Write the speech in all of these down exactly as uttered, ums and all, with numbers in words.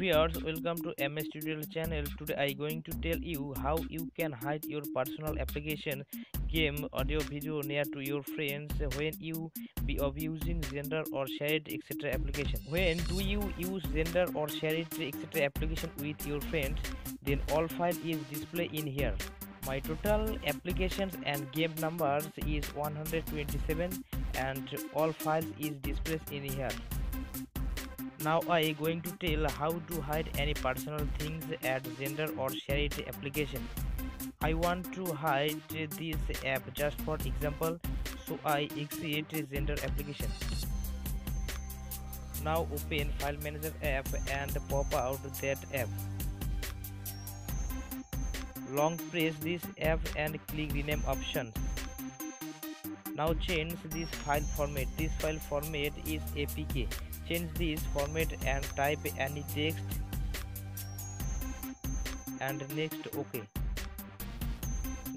viewers, welcome to M H Tutorial channel. Today I going to tell you how you can hide your personal application, game, audio, video near to your friends when you be abusing Xender or Shareit et cetera application. When do you use Xender or Shareit et cetera application with your friends? Then all file is displayed in here. My total applications and game numbers is one hundred twenty-seven and all files is displayed in here. Now I going to tell how to hide any personal things at Xender or Shareit application. I want to hide this app just for example, so I exit Xender application. Now open File Manager app and pop out that app. Long press this app and click rename option. Now change this file format. This file format is A P K. Change this format and type any text and next OK.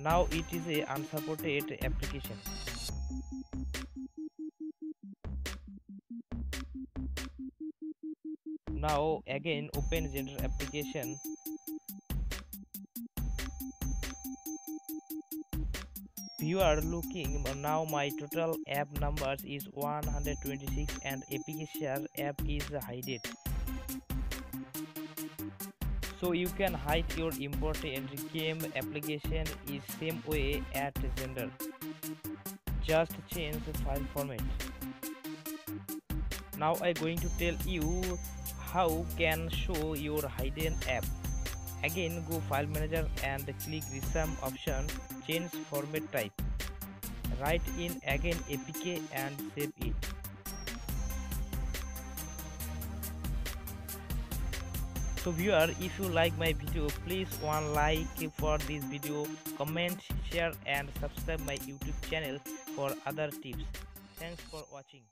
Now it is a unsupported application. Now again open Xender application. You are looking now. My total app numbers is one hundred twenty-six and A P K share app is hidden. So you can hide your important game application is same way at Xender. Just change the file format. Now I going to tell you how can show your hidden app. Again go File Manager and click Resum option. Change format type. Write in again A P K and save it. So viewer, if you like my video, please one like for this video, comment, share and subscribe my YouTube channel for other tips. Thanks for watching.